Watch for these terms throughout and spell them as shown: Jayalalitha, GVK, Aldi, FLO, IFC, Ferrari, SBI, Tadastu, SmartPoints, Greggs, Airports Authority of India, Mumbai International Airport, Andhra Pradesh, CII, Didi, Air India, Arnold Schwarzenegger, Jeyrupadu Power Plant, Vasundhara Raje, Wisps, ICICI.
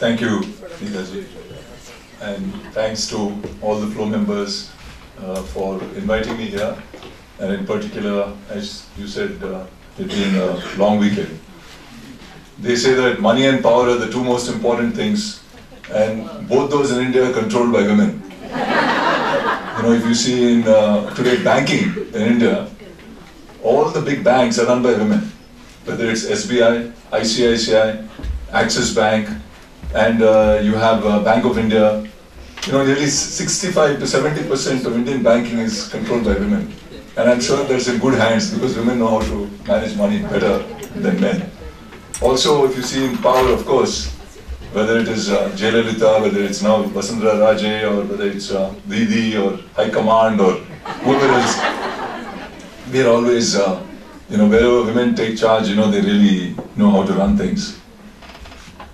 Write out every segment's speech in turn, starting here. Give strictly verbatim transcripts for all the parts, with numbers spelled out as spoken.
Thank you, Neetaji. And thanks to all the FLO members uh, for inviting me here. And in particular, as you said, uh, it being a long weekend. They say that money and power are the two most important things, and both those in India are controlled by women. You know, if you see in uh, today banking in India, all the big banks are run by women, whether it's S B I, I C I C I, Axis Bank, and uh, you have uh, Bank of India. You know, nearly sixty-five to seventy percent of Indian banking is controlled by women. And I'm sure that's in good hands because women know how to manage money better than men. Also, if you see in power, of course, whether it is uh, Jayalalitha, whether it's now Vasundhara Raje, or whether it's uh, Didi, or High Command, or whoever else, we are always, uh, you know, wherever women take charge, you know, they really know how to run things.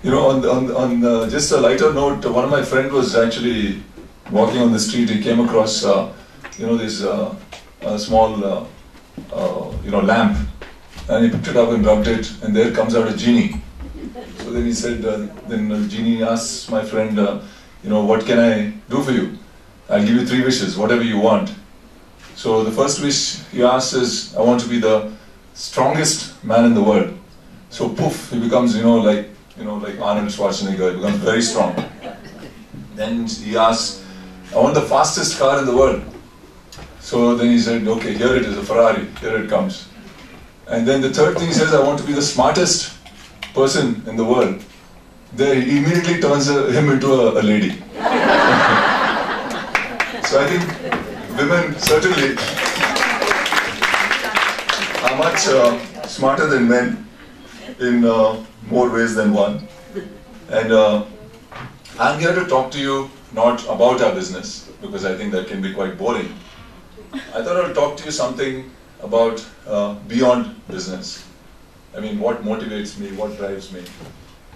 You know, on, on, on uh, just a lighter note, one of my friends was actually walking on the street. He came across, uh, you know, this uh, uh, small, uh, uh, you know, lamp. And he picked it up and rubbed it, and there comes out a genie. So then he said, uh, then the genie asks my friend, uh, you know, what can I do for you? I'll give you three wishes, whatever you want. So the first wish he asks is, I want to be the strongest man in the world. So poof, he becomes, you know, like, you know, like Arnold Schwarzenegger, he becomes very strong. Then he asks, I want the fastest car in the world. So then he said, okay, here it is, a Ferrari, here it comes. And then the third thing he says, I want to be the smartest person in the world. Then he immediately turns a, him into a, a lady. So I think women certainly are much uh, smarter than men in uh, more ways than one. And uh, I'm here to talk to you not about our business, because I think that can be quite boring. I thought I'll talk to you something about uh, beyond business. I mean, what motivates me, what drives me.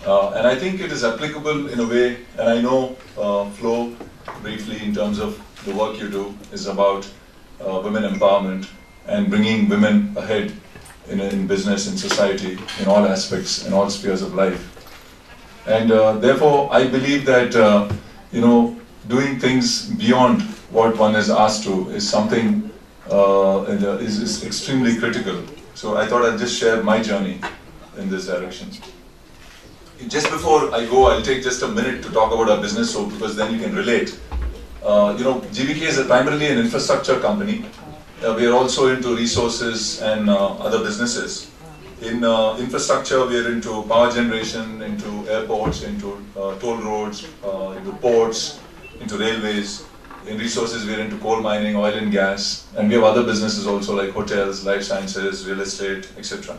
Uh, and I think it is applicable in a way, and I know uh, FLO, briefly in terms of the work you do, is about uh, women empowerment and bringing women ahead in, in business, in society, in all aspects, in all spheres of life. And uh, therefore, I believe that, uh, you know, doing things beyond what one is asked to is something Uh, and, uh, is, is extremely critical. So I thought I'd just share my journey in this direction. Just before I go, I'll take just a minute to talk about our business, so because then you can relate. Uh, you know, G V K is a primarily an infrastructure company. Uh, we are also into resources and uh, other businesses. In uh, infrastructure, we are into power generation, into airports, into uh, toll roads, uh, into ports, into railways. In resources, we are into coal mining, oil and gas, and we have other businesses also like hotels, life sciences, real estate, et cetera.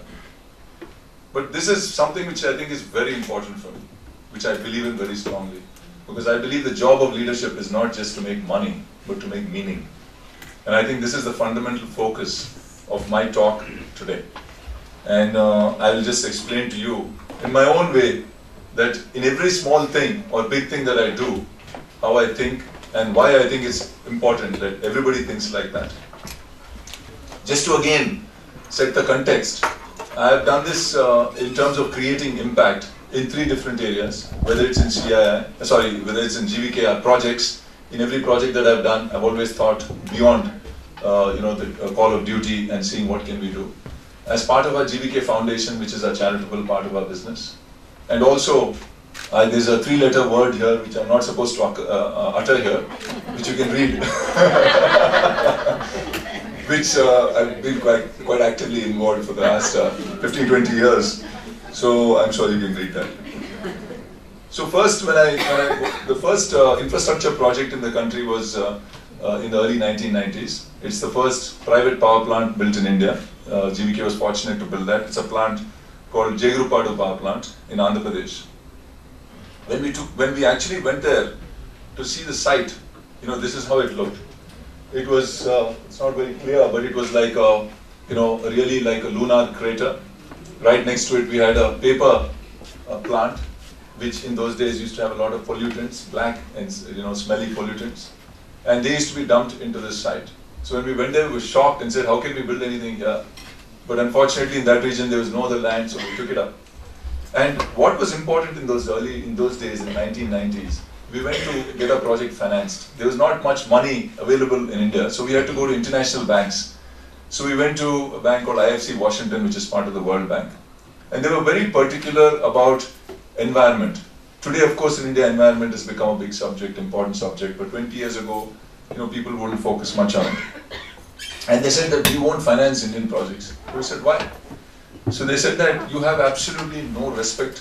But this is something which I think is very important for me, which I believe in very strongly, because I believe the job of leadership is not just to make money, but to make meaning. And I think this is the fundamental focus of my talk today. And uh, I'll just explain to you in my own way that in every small thing or big thing that I do, how I think, and why I think it's important that everybody thinks like that. Just to again set the context, I have done this uh, in terms of creating impact in three different areas, whether it's in C I I, sorry, whether it's in G V K or projects. In every project that I've done, I've always thought beyond uh, you know, the uh, call of duty and seeing what can we do. As part of our G V K Foundation, which is a charitable part of our business, and also Uh, there's a three-letter word here which I'm not supposed to uh, utter here, which you can read, which uh, I've been quite, quite actively involved for the last uh, fifteen to twenty years, so I'm sure you can read that. So first, when I, when I the first uh, infrastructure project in the country was uh, uh, in the early nineteen nineties. It's the first private power plant built in India. Uh, G V K was fortunate to build that. It's a plant called Jeyrupadu Power Plant in Andhra Pradesh. When we, took, when we actually went there to see the site, you know, this is how it looked. It was, uh, it's not very clear, but it was like a, you know, really like a lunar crater. Right next to it, we had a paper uh, plant, which in those days used to have a lot of pollutants, black and, you know, smelly pollutants. And they used to be dumped into this site. So when we went there, we were shocked and said, how can we build anything here? But unfortunately, in that region, there was no other land, so we took it up. And what was important in those early, in those days, in the nineteen nineties, we went to get our project financed. There was not much money available in India, so we had to go to international banks. So we went to a bank called I F C Washington, which is part of the World Bank. And they were very particular about environment. Today, of course, in India, environment has become a big subject, important subject, but twenty years ago, you know, people wouldn't focus much on it. And they said that we won't finance Indian projects. We said, why? So they said that you have absolutely no respect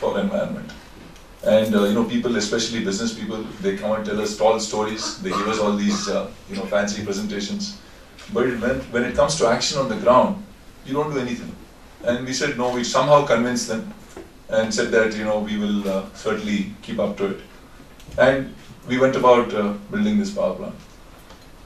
for environment. And, uh, you know, people, especially business people, they come and tell us tall stories. They give us all these, uh, you know, fancy presentations. But when, when it comes to action on the ground, you don't do anything. And we said, no, we somehow convinced them and said that, you know, we will uh, certainly keep up to it. And we went about uh, building this power plant.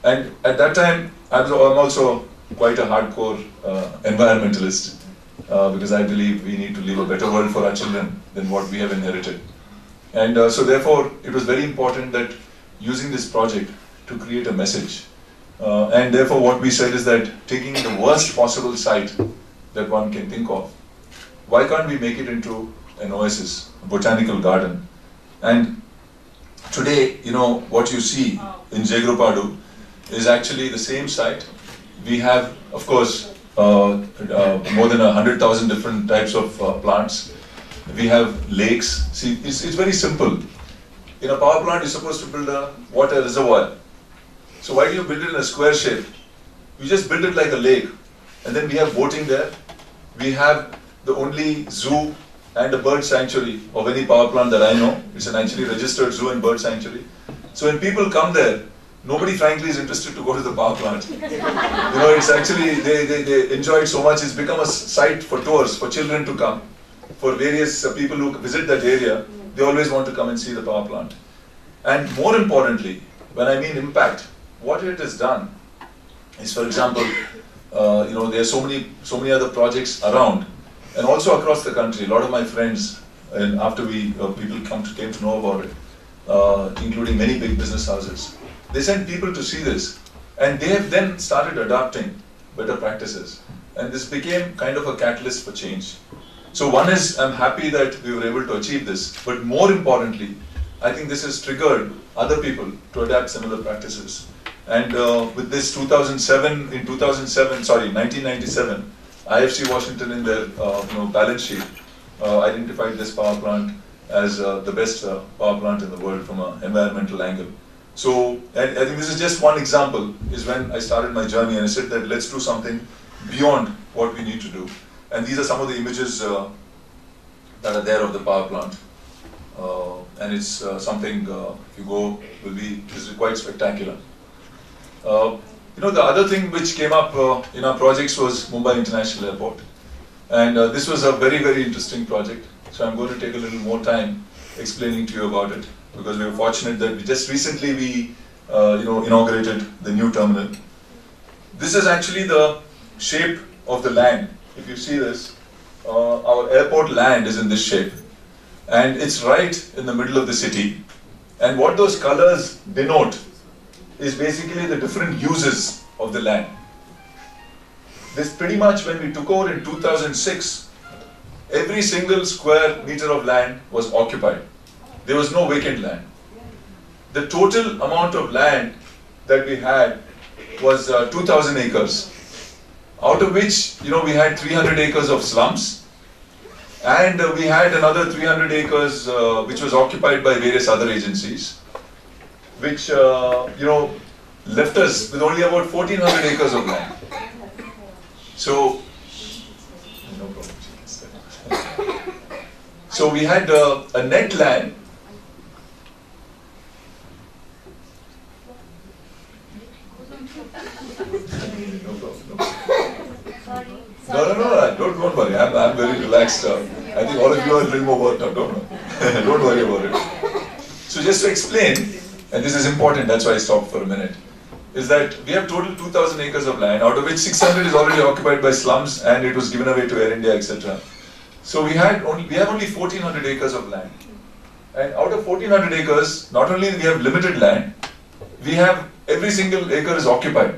And at that time, I was, I'm also quite a hardcore uh, environmentalist uh, because I believe we need to leave a better world for our children than what we have inherited. And uh, so therefore, it was very important that using this project to create a message. Uh, and therefore, what we said is that taking the worst possible site that one can think of, why can't we make it into an oasis, a botanical garden? And today, you know, what you see in Jeyrupadu is actually the same site. We have, of course, uh, uh, more than one hundred thousand different types of uh, plants. We have lakes. See, it's, it's very simple. In a power plant, you're supposed to build a water reservoir. So why do you build it in a square shape? You just build it like a lake. And then we have boating there. We have the only zoo and a bird sanctuary of any power plant that I know. It's an actually registered zoo and bird sanctuary. So when people come there, nobody frankly is interested to go to the power plant. You know, it's actually, they, they, they enjoy it so much. It's become a site for tours, for children to come, for various uh, people who visit that area. They always want to come and see the power plant. And more importantly, when I mean impact, what it has done is, for example, uh, you know, there are so many, so many other projects around, and also across the country. A lot of my friends, and after we uh, people come to, came to know about it, uh, including many big business houses, they sent people to see this, and they have then started adopting better practices. And this became kind of a catalyst for change. So one is, I'm happy that we were able to achieve this, but more importantly, I think this has triggered other people to adapt similar practices. And uh, with this two thousand seven, in two thousand seven, sorry, nineteen ninety-seven, I F C Washington in their uh, you know, balance sheet uh, identified this power plant as uh, the best uh, power plant in the world from an environmental angle. So, and I think this is just one example, is when I started my journey and I said that let's do something beyond what we need to do. And these are some of the images uh, that are there of the power plant. Uh, and it's uh, something, uh, if you go, will be, this is quite spectacular. Uh, you know, the other thing which came up uh, in our projects was Mumbai International Airport. And uh, this was a very, very interesting project. So I'm going to take a little more time explaining to you about it, because we were fortunate that we just recently we uh, you know, inaugurated the new terminal. This is actually the shape of the land. If you see this, uh, our airport land is in this shape. And it's right in the middle of the city. And what those colors denote is basically the different uses of the land. This pretty much, when we took over in two thousand six, every single square meter of land was occupied. There was no vacant land. The total amount of land that we had was uh, two thousand acres, out of which, you know, we had three hundred acres of slums, and uh, we had another three hundred acres uh, which was occupied by various other agencies, which, uh, you know, left us with only about fourteen hundred acres of land. So, no problem. So we had uh, a net land. No, no, no, don't, don't worry. I'm, I'm very relaxed. Uh, I think all of you are a little more worked out. Don't, don't worry about it. So just to explain, and this is important, that's why I stopped for a minute, is that we have total two thousand acres of land, out of which six hundred is already occupied by slums, and it was given away to Air India, et cetera. So we had only, we have only fourteen hundred acres of land. And out of fourteen hundred acres, not only we have limited land, we have every single acre is occupied.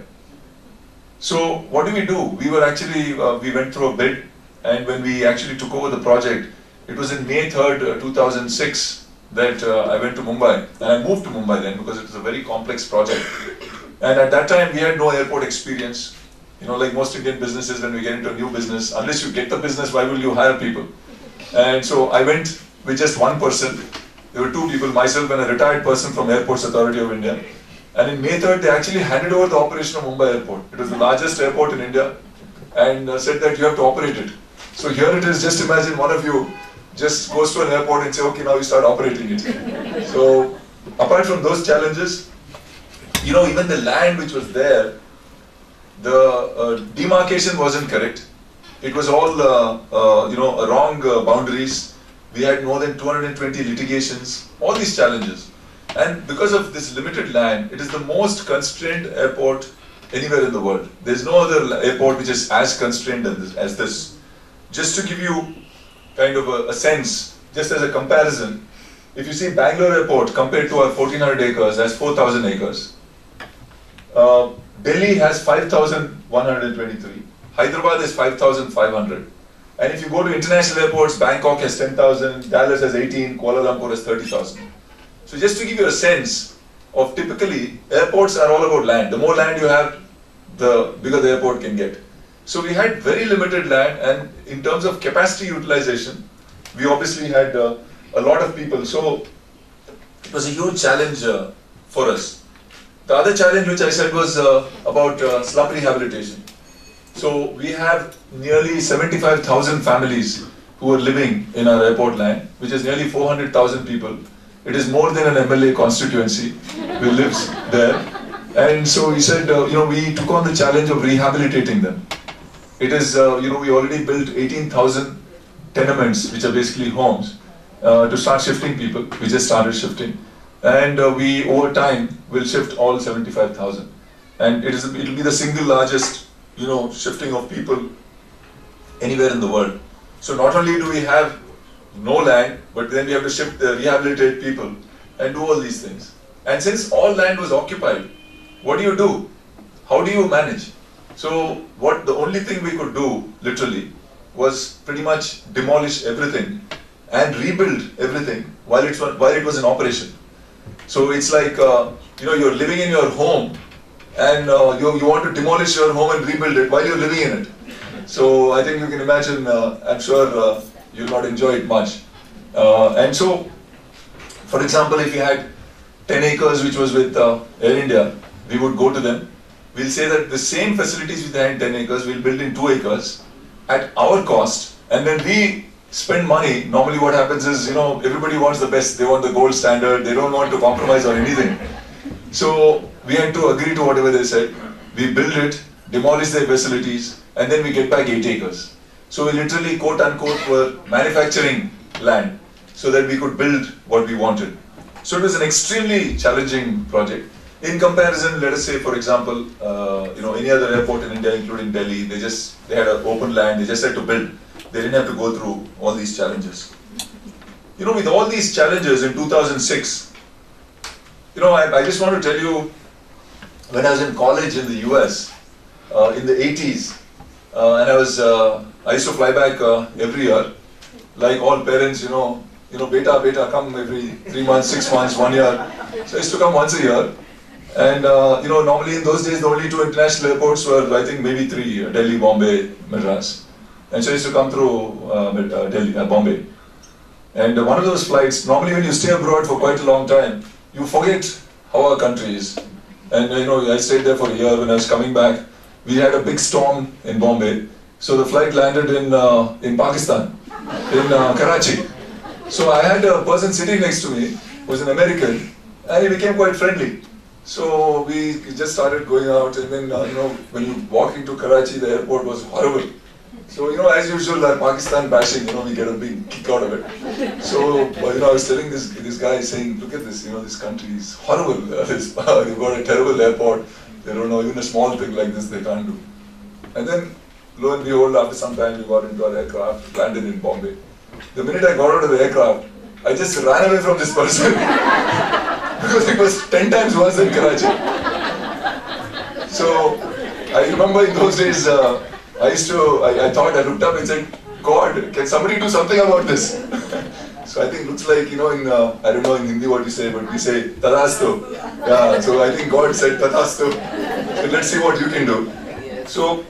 So what do we do? We were actually, uh, we went through a bid, and when we actually took over the project, It was in May third, two thousand six that uh, I went to Mumbai, and I moved to Mumbai then because it was a very complex project. And at that time, we had no airport experience. You know, like most Indian businesses, when we get into a new business, unless you get the business, why will you hire people? And so I went with just one person. There were two people, myself and a retired person from Airports Authority of India. And in May third, they actually handed over the operation of Mumbai Airport. It was the largest airport in India, and uh, said that you have to operate it. So here it is. Just imagine one of you just goes to an airport and say, okay, now you start operating it. So apart from those challenges, you know, even the land which was there, the uh, demarcation wasn't correct. It was all, uh, uh, you know, wrong uh, boundaries. We had more than two hundred twenty litigations, all these challenges. And because of this limited land, it is the most constrained airport anywhere in the world. There's no other airport which is as constrained as this. Just to give you kind of a, a sense, just as a comparison, if you see Bangalore Airport compared to our fourteen hundred acres, that's four thousand acres. Uh, Delhi has five thousand one hundred twenty-three. Hyderabad is five thousand five hundred. And if you go to international airports, Bangkok has ten thousand, Dallas has eighteen, Kuala Lumpur has thirty thousand. So just to give you a sense of typically, airports are all about land. The more land you have, the bigger the airport can get. So we had very limited land, and in terms of capacity utilization, we obviously had uh, a lot of people. So it was a huge challenge uh, for us. The other challenge which I said was uh, about uh, slum rehabilitation. So we have nearly seventy-five thousand families who are living in our airport land, which is nearly four hundred thousand people. It is more than an M L A constituency who lives there. And so we said, uh, you know, we took on the challenge of rehabilitating them. It is, uh, you know, we already built eighteen thousand tenements, which are basically homes, uh, to start shifting people. We just started shifting. And uh, we, over time, will shift all seventy-five thousand. And it is, it'll be the single largest, you know, shifting of people anywhere in the world. So not only do we have no land, but then we have to shift, uh, rehabilitate people and do all these things. And since all land was occupied, what do you do? How do you manage? So what the only thing we could do, literally, was pretty much demolish everything and rebuild everything while it was, while it was in operation. So it's like, uh, you know, you're living in your home, and uh, you, you want to demolish your home and rebuild it while you're living in it. So I think you can imagine, uh, I'm sure uh, you'll not enjoy it much. Uh, and so, for example, if you had ten acres which was with uh, Air India, we would go to them. We'll say that the same facilities we had in ten acres, we'll build in two acres at our cost, and then we spend money. Normally what happens is, you know, everybody wants the best. They want the gold standard. They don't want to compromise on anything. So we had to agree to whatever they said. We build it, demolish their facilities, and then we get back eight acres. So we literally, quote unquote, were manufacturing land so that we could build what we wanted. So it was an extremely challenging project. In comparison, let us say, for example, uh, you know, any other airport in India, including Delhi, they just they had an open land. They just had to build. They didn't have to go through all these challenges. You know, with all these challenges in two thousand six, you know, I, I just want to tell you, when I was in college in the U S, uh, in the eighties, uh, and I was, uh, I used to fly back uh, every year, like all parents, you know, you know, beta, beta, come every three months, six months, one year. So I used to come once a year, and uh, you know, normally in those days, the only two international airports were, I think, maybe three: uh, Delhi, Bombay, Madras. And so I used to come through uh, Delhi, uh, Bombay. And uh, one of those flights, normally when you stay abroad for quite a long time, you forget how our country is. And you know, I stayed there for a year. When I was coming back, we had a big storm in Bombay. So the flight landed in, uh, in Pakistan, in uh, Karachi. So I had a person sitting next to me who was an American, and he became quite friendly. So we just started going out, and then uh, you know, when you walk into Karachi, the airport was horrible. So, you know, as usual, that Pakistan bashing, you know, we get a big kick out of it. So, you know, I was telling this, this guy, saying, look at this, you know, this country is horrible. They've got a terrible airport. They don't know, even a small thing like this they can't do. And then, lo and behold, after some time, we got into our aircraft, landed in Bombay. The minute I got out of the aircraft, I just ran away from this person because it was ten times worse than Karachi. So, I remember in those days, uh, I used to, I, I thought, I looked up and said, God, can somebody do something about this? So I think it looks like, you know, in, uh, I don't know in Hindi what you say, but we say, Tadastu. Yeah, so I think God said, Tadastu. So let's see what you can do. So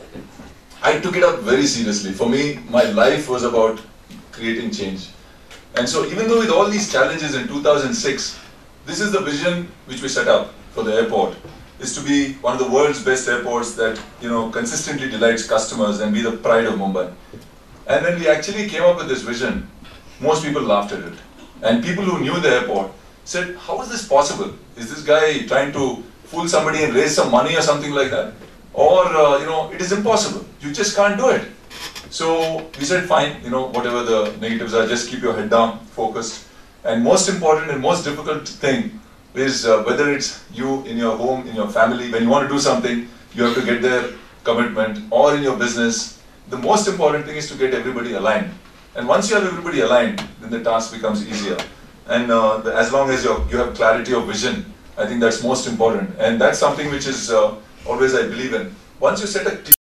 I took it up very seriously. For me, my life was about creating change. And so even though with all these challenges in two thousand six, this is the vision which we set up for the airport, is to be one of the world's best airports that, you know, consistently delights customers and be the pride of Mumbai. And when we actually came up with this vision, most people laughed at it. And people who knew the airport said, how is this possible? Is this guy trying to fool somebody and raise some money or something like that? Or, uh, you know, it is impossible. You just can't do it. So we said, fine, you know, whatever the negatives are, just keep your head down, focused. And most important and most difficult thing is uh, whether it's you in your home, in your family, when you want to do something, you have to get their commitment, or in your business. The most important thing is to get everybody aligned. And once you have everybody aligned, then the task becomes easier. And uh, the, as long as you're, you have clarity of vision, I think that's most important. And that's something which is uh, always I believe in. Once you set a